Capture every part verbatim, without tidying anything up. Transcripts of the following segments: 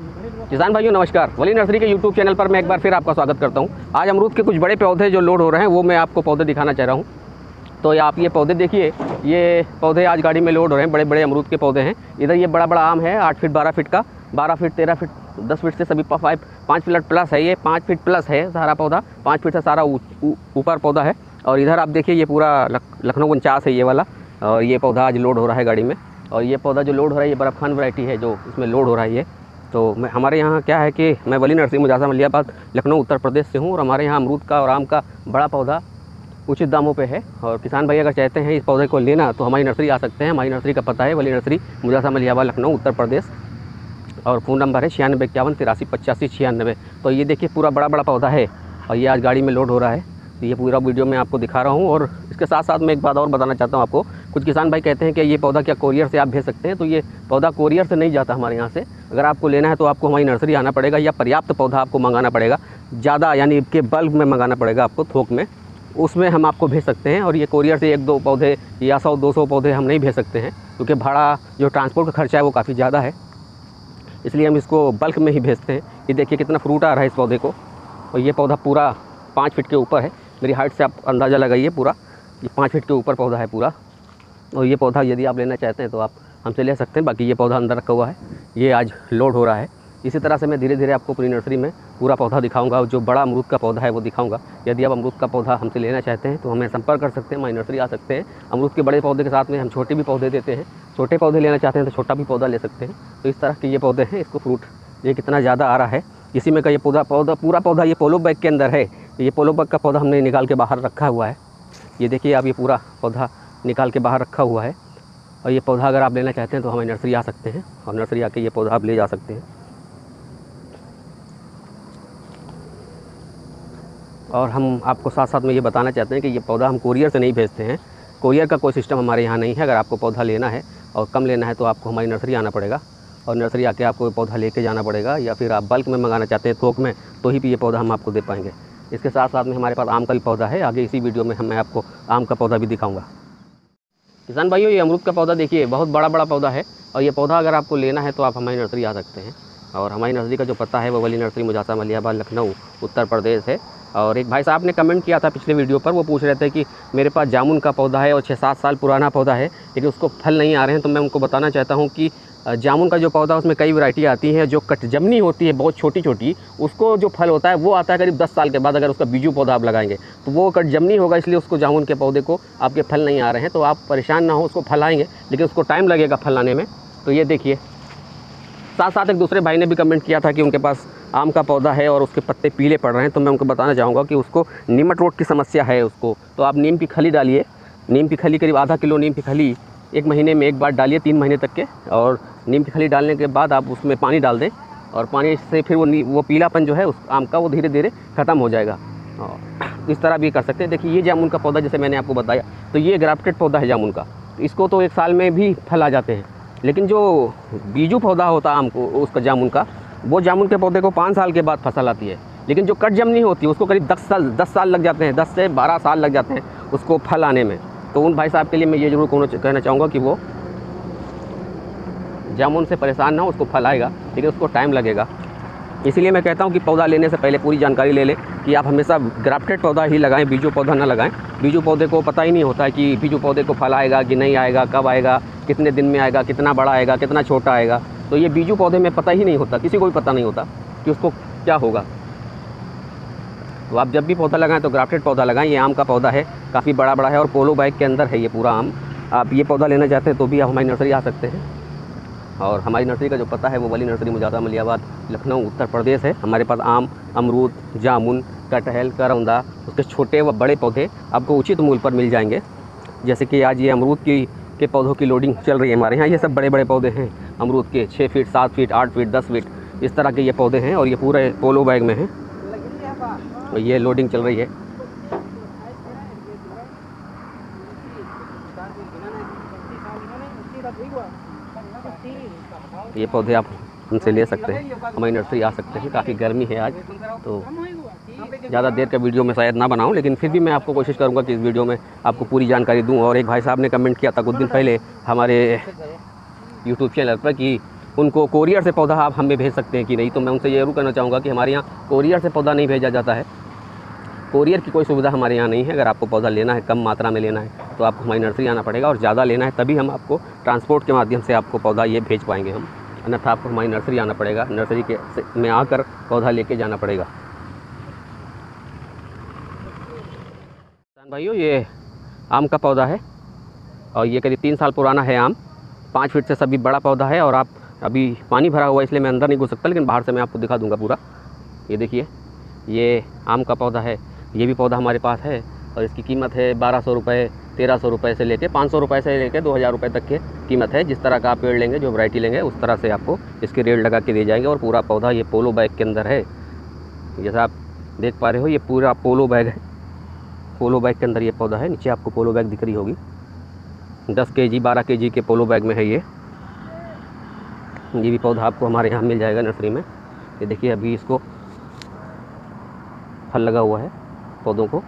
किसान भाइयों नमस्कार। वली नर्सरी के यूट्यूब चैनल पर मैं एक बार फिर आपका स्वागत करता हूं। आज अमरूद के कुछ बड़े पौधे जो लोड हो रहे हैं वो मैं आपको पौधे दिखाना चाह रहा हूं। तो आप ये पौधे देखिए, ये पौधे आज गाड़ी में लोड हो रहे हैं, बड़े बड़े अमरूद के पौधे हैं। इधर ये बड़ा बड़ा आम है, आठ फीट बारह फीट का, बारह फीट तेरह फीट दस फीट से सभी फाइव पाँच फीट प्लस है, ये पाँच फीट प्लस है सारा पौधा, पाँच फीट से सारा ऊपर पौधा है। और इधर आप देखिए ये पूरा लखनऊ उनचास है ये वाला, और ये पौधा आज लोड हो रहा है गाड़ी में। और ये पौधा जो लोड हो रहा है ये बर्फ़ खान वैरायटी है जो इसमें लोड हो रहा है। तो मैं हमारे यहाँ क्या है कि मैं वली नर्सरी मुझासा मलियाबाद लखनऊ उत्तर प्रदेश से हूँ, और हमारे यहाँ अमरूद का और आम का बड़ा पौधा उचित दामों पे है। और किसान भाई अगर चाहते हैं इस पौधे को लेना तो हमारी नर्सरी आ सकते हैं। हमारी नर्सरी का पता है वली नर्सरी मुझासा मलियाबाद लखनऊ उत्तर प्रदेश, और फ़ोन नंबर है छियानबे इक्यावन तिरासी पचासी छियानबे। तो ये देखिए पूरा बड़ा बड़ा पौधा है और ये आज गाड़ी में लोड हो रहा है। तो ये पूरा वीडियो मैं आपको दिखा रहा हूँ। और इसके साथ साथ मैं एक बात और बताना चाहता हूँ आपको। कुछ किसान भाई कहते हैं कि ये पौधा क्या कोरियर से आप भेज सकते हैं? तो ये पौधा कोरियर से नहीं जाता हमारे यहाँ से। अगर आपको लेना है तो आपको हमारी नर्सरी आना पड़ेगा, या पर्याप्त पौधा आपको मंगाना पड़ेगा, ज़्यादा यानी के बल्क में मंगाना पड़ेगा आपको थोक में, उसमें हम आपको भेज सकते हैं। और ये कोरियर से एक दो पौधे या सौ दो सौ पौधे हम नहीं भेज सकते हैं, क्योंकि भाड़ा जो ट्रांसपोर्ट का खर्चा है वो काफ़ी ज़्यादा है, इसलिए हम इसको बल्क में ही भेजते हैं। ये देखिए कितना फ्रूट आ रहा है इस पौधे को, और ये पौधा पूरा पाँच फीट के ऊपर है। मेरी हाइट से आप अंदाज़ा लगाइए, पूरा ये पाँच फीट के ऊपर पौधा है पूरा। और ये पौधा यदि आप लेना चाहते हैं तो आप हमसे ले सकते हैं। बाकी ये पौधा अंदर रखा हुआ है, ये आज लोड हो रहा है। इसी तरह से मैं धीरे धीरे आपको पूरी नर्सरी में पूरा पौधा दिखाऊंगा, और जो बड़ा अमरूद का पौधा है वो दिखाऊंगा। यदि आप अमरूद का पौधा हमसे लेना चाहते हैं तो हमें संपर्क कर सकते हैं, हमारी नर्सरी आ सकते हैं। अमरूद के बड़े पौधे के साथ में हम छोटे भी पौधे देते हैं, छोटे पौधे लेना चाहते हैं तो छोटा भी पौधा ले सकते हैं। तो इस तरह के ये पौधे हैं। इसको फ्रूट ये कितना ज़्यादा आ रहा है, इसी में का ये पौधा पौधा पूरा पौधा ये पोलो बैग के अंदर है। ये पोलो बैग का पौधा हमने निकाल के बाहर रखा हुआ है। ये देखिए आप, ये पूरा पौधा निकाल के बाहर रखा हुआ है। और ये पौधा अगर आप लेना चाहते हैं तो हमारी नर्सरी आ सकते हैं, और नर्सरी आके ये पौधा आप ले जा सकते हैं। और हम आपको साथ साथ में ये बताना चाहते हैं कि ये पौधा हम कोरियर से नहीं भेजते हैं, कोरियर का कोई सिस्टम हमारे यहाँ नहीं है। अगर आपको पौधा लेना है और कम लेना है तो आपको हमारी नर्सरी आना पड़ेगा, और नर्सरी आके आपको पौधा लेके जाना पड़ेगा। या फिर आप बल्क में मंगाना चाहते हैं थोक में, तो ही भी ये पौधा हम आपको दे पाएंगे। इसके साथ साथ में हमारे पास आम का भी पौधा है। आगे इसी वीडियो में हम मैं आपको आम का पौधा भी दिखाऊंगा। किसान भाइयों ये अमरूद का पौधा देखिए, बहुत बड़ा बड़ा पौधा है। और ये पौधा अगर आपको लेना है तो आप हमारी नर्सरी आ सकते हैं। और हमारी नर्सरी का जो पता है वो वली नर्सरी मुझासा मलियाबाद लखनऊ उत्तर प्रदेश है। और एक भाई साहब ने कमेंट किया था पिछले वीडियो पर, वो पूछ रहे थे कि मेरे पास जामुन का पौधा है और छः सात साल पुराना पौधा है, लेकिन उसको फल नहीं आ रहे हैं। तो मैं उनको बताना चाहता हूँ कि जामुन का जो पौधा उसमें कई वैरायटी आती है। जो कटजमनी होती है बहुत छोटी छोटी, उसको जो फल होता है वो आता है करीब दस साल के बाद। अगर उसका बीजू पौधा आप लगाएंगे तो वो कटजमनी होगा, इसलिए उसको जामुन के पौधे को आपके फल नहीं आ रहे हैं। तो आप परेशान ना हो, उसको फल आएंगे, लेकिन उसको टाइम लगेगा फल आने में। तो ये देखिए, साथ साथ एक दूसरे भाई ने भी कमेंट किया था कि उनके पास आम का पौधा है और उसके पत्ते पीले पड़ रहे हैं। तो मैं उनको बताना चाहूँगा कि उसको नीमाटोड की समस्या है उसको। तो आप नीम की खली डालिए, नीम की खली करीब आधा किलो नीम की खली एक महीने में एक बार डालिए, तीन महीने तक के। और नीम की खली डालने के बाद आप उसमें पानी डाल दें, और पानी से फिर वो वो पीलापन जो है उस आम का वो धीरे धीरे ख़त्म हो जाएगा। और इस तरह भी कर सकते हैं। देखिए ये जामुन का पौधा जैसे मैंने आपको बताया, तो ये ग्राफ्टेड पौधा है जामुन का। इसको तो एक साल में भी फल आ जाते हैं, लेकिन जो बीजू पौधा होता है आम को उसका जामुन का, वो जामुन के पौधे को पाँच साल के बाद फसल आती है। लेकिन जो कट जमनी होती है उसको करीब दस साल दस साल लग जाते हैं, दस से बारह साल लग जाते हैं उसको फल आने में। तो उन भाई साहब के लिए मैं ये जरूर कहना चाहूँगा कि वो जामुन से परेशान ना हो, उसको फल आएगा लेकिन उसको टाइम लगेगा। इसीलिए मैं कहता हूँ कि पौधा लेने से पहले पूरी जानकारी ले लें कि आप हमेशा ग्राफ्टेड पौधा ही लगाएं, बीजू पौधा ना लगाएं। बीजू पौधे को पता ही नहीं होता है कि बीजू पौधे को फल आएगा कि नहीं आएगा, कब आएगा, कितने दिन में आएगा, कितना बड़ा आएगा, कितना छोटा आएगा। तो ये बीजू पौधे में पता ही नहीं होता, किसी को भी पता नहीं होता कि उसको क्या होगा। तो आप जब भी पौधा लगाएं तो ग्राफ्टेड पौधा लगाएं। ये आम का पौधा है, काफ़ी बड़ा बड़ा है और पोलो बैग के अंदर है ये पूरा आम। आप ये पौधा लेना चाहते हैं तो भी आप हमारी नर्सरी आ सकते हैं। और हमारी नर्सरी का जो पता है वो वली नर्सरी मुझासा मलियाबाद लखनऊ उत्तर प्रदेश है। हमारे पास आम, अमरूद, जामुन, कटहल, करौंदा, उसके छोटे व बड़े पौधे आपको उचित मूल्य पर मिल जाएंगे। जैसे कि आज ये अमरूद की के पौधों की लोडिंग चल रही है हमारे यहाँ। ये सब बड़े बड़े पौधे हैं अमरूद के, छः फीट सात फीट आठ फीट दस फीट इस तरह के ये पौधे हैं, और ये पूरे पोलो बैग में हैं। और ये लोडिंग चल रही है। ये पौधे आप हमसे ले सकते हैं, हमारी नर्सरी आ सकते हैं। काफ़ी गर्मी है आज, तो ज़्यादा देर का वीडियो मैं शायद ना बनाऊं, लेकिन फिर भी मैं आपको कोशिश करूंगा कि इस वीडियो में आपको पूरी जानकारी दूं। और एक भाई साहब ने कमेंट किया था कुछ दिन पहले हमारे यूट्यूब चैनल पर कि उनको कोरियर से पौधा आप हमें भेज सकते हैं कि नहीं, तो मैं उनसे ये जरूर कहना चाहूँगा कि हमारे यहाँ कोरियर से पौधा नहीं भेजा जाता है, कोरियर की कोई सुविधा हमारे यहाँ नहीं है। अगर आपको पौधा लेना है, कम मात्रा में लेना है तो आपको हमारी नर्सरी आना पड़ेगा, और ज़्यादा लेना है तभी हम आपको ट्रांसपोर्ट के माध्यम से आपको पौधा ये भेज पाएंगे हम, अन्यथा आपको हमारी नर्सरी आना पड़ेगा, नर्सरी के में आकर पौधा लेके जाना पड़ेगा। किसान भाइयों, ये आम का पौधा है और ये करीब तीन साल पुराना है आम, पाँच फीट से सभी बड़ा पौधा है। और आप अभी पानी भरा हुआ है इसलिए मैं अंदर नहीं घुस सकता, लेकिन बाहर से मैं आपको दिखा दूँगा पूरा। ये देखिए, ये आम का पौधा है, ये भी पौधा हमारे पास है और इसकी कीमत है बारह सौ रुपये, तेरह सौ रुपये से लेके पाँच सौ रुपये से लेके दो हज़ार रुपये तक की कीमत है। जिस तरह का आप पेड़ लेंगे, जो वैरायटी लेंगे, उस तरह से आपको इसके रेट लगा के दिए जाएंगे। और पूरा पौधा ये पोलो बैग के अंदर है, जैसा आप देख पा रहे हो, ये पूरा पोलो बैग है, पोलो बैग के अंदर ये पौधा है। नीचे आपको पोलो बैग दिख रही होगी, दस के जी बारह के जी के पोलो बैग में है ये। ये भी पौधा आपको हमारे यहाँ मिल जाएगा नर्सरी में। ये देखिए, अभी इसको फल लगा हुआ है, पौधों को,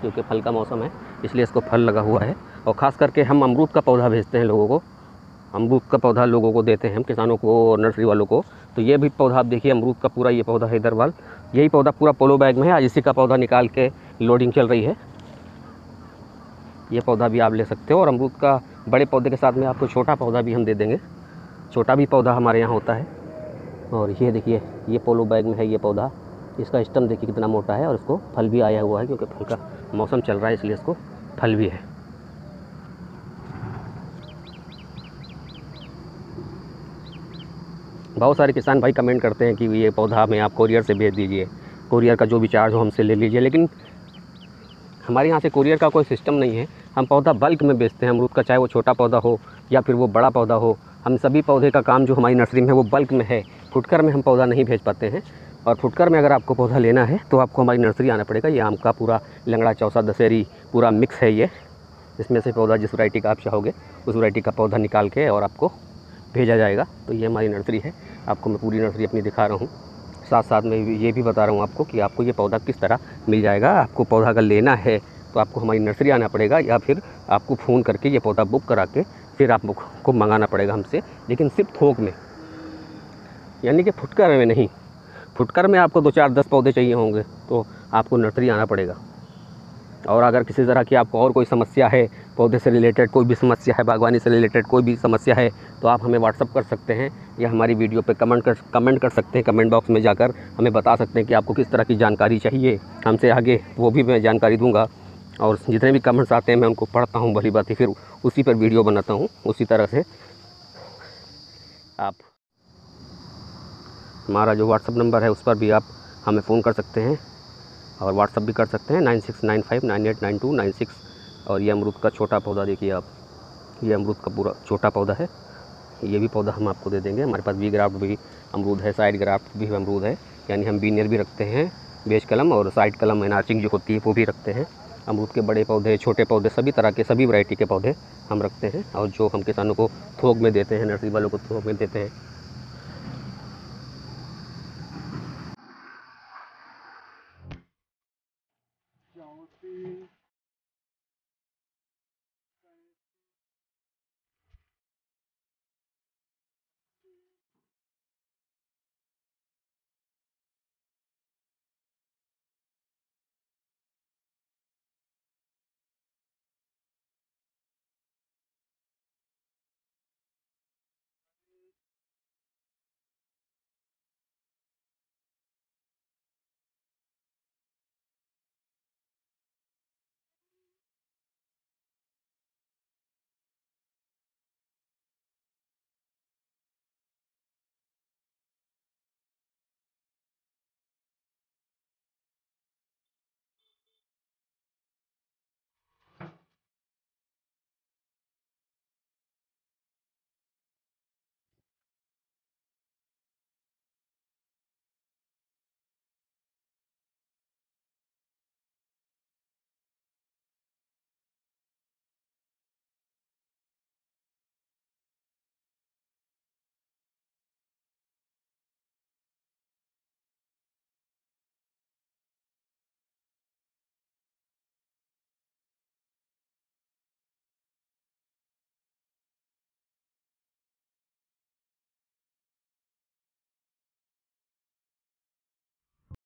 क्योंकि फल का मौसम है इसलिए इसको फल लगा हुआ है। और ख़ास करके हम अमरूद का पौधा भेजते हैं लोगों को, अमरूद का पौधा लोगों को देते हैं हम, किसानों को और नर्सरी वालों को। तो ये भी पौधा आप देखिए, अमरूद का पूरा ये पौधा है, हैदरवाल, यही पौधा पूरा पोलो बैग में है। आज इसी का पौधा निकाल के लोडिंग चल रही है। ये पौधा भी आप ले सकते हो, और अमरूद का बड़े पौधे के साथ में आपको छोटा पौधा भी हम दे देंगे, छोटा भी पौधा हमारे यहाँ होता है। और ये देखिए, ये पोलो बैग में है ये पौधा, इसका स्टेम देखिए कितना मोटा है, और इसको फल भी आया हुआ है, क्योंकि फल का मौसम चल रहा है इसलिए इसको फल भी है। बहुत सारे किसान भाई कमेंट करते हैं कि ये पौधा हमें आप कोरियर से भेज दीजिए, कोरियर का जो भी चार्ज हो हमसे ले लीजिए, लेकिन हमारे यहाँ से कोरियर का कोई सिस्टम नहीं है। हम पौधा बल्क में बेचते हैं, अमरूद का, चाहे वो छोटा पौधा हो या फिर वो बड़ा पौधा हो। हम सभी पौधे का काम जो हमारी नर्सरी में है वो बल्क में है, फुटकर में हम पौधा नहीं भेज पाते हैं। और फुटकर में अगर आपको पौधा लेना है तो आपको हमारी नर्सरी आना पड़ेगा। ये आम का पूरा लंगड़ा, चौसा, दशहरी पूरा मिक्स है ये, इसमें से पौधा जिस वैरायटी का आप चाहोगे उस वैरायटी का पौधा निकाल के और आपको भेजा जाएगा। तो ये हमारी नर्सरी है, आपको मैं पूरी नर्सरी अपनी दिखा रहा हूँ, साथ साथ में ये भी बता रहा हूँ आपको कि आपको ये पौधा किस तरह मिल जाएगा। आपको पौधा अगर लेना है तो आपको हमारी नर्सरी आना पड़ेगा, या फिर आपको फ़ोन करके ये पौधा बुक करा के फिर आपको मंगाना पड़ेगा हमसे, लेकिन सिर्फ थोक में, यानी कि फुटकर में नहीं। फुटकर में आपको दो चार दस पौधे चाहिए होंगे तो आपको नर्सरी आना पड़ेगा। और अगर किसी तरह की आपको और कोई समस्या है, पौधे से रिलेटेड कोई भी समस्या है, बागवानी से रिलेटेड कोई भी समस्या है, तो आप हमें व्हाट्सअप कर सकते हैं या हमारी वीडियो पे कमेंट कर कमेंट कर सकते हैं, कमेंट बॉक्स में जाकर हमें बता सकते हैं कि आपको किस तरह की जानकारी चाहिए हमसे। आगे वो भी मैं जानकारी दूँगा, और जितने भी कमेंट्स आते हैं मैं उनको पढ़ता हूँ भली बात ही, फिर उसी पर वीडियो बनाता हूँ। उसी तरह से आप हमारा जो व्हाट्सअप नंबर है उस पर भी आप हमें फ़ोन कर सकते हैं और व्हाट्सअप भी कर सकते हैं, nine six nine five nine eight nine two nine six. और ये अमरूद का छोटा पौधा देखिए आप, ये अमरूद का पूरा छोटा पौधा है, ये भी पौधा हम आपको दे देंगे। हमारे पास वी ग्राफ्ट भी अमरूद है, साइड ग्राफ्ट भी अमरूद है, यानी हम बीनियर भी रखते हैं, बेज कलम और साइड कलम एनार्चिंग जो होती है वो भी रखते हैं। अमरूद के बड़े पौधे, छोटे पौधे, सभी तरह के, सभी वैरायटी के पौधे हम रखते हैं, और जो हम किसानों को थोक में देते हैं, नर्सरी वालों को थोक में देते हैं। Don't be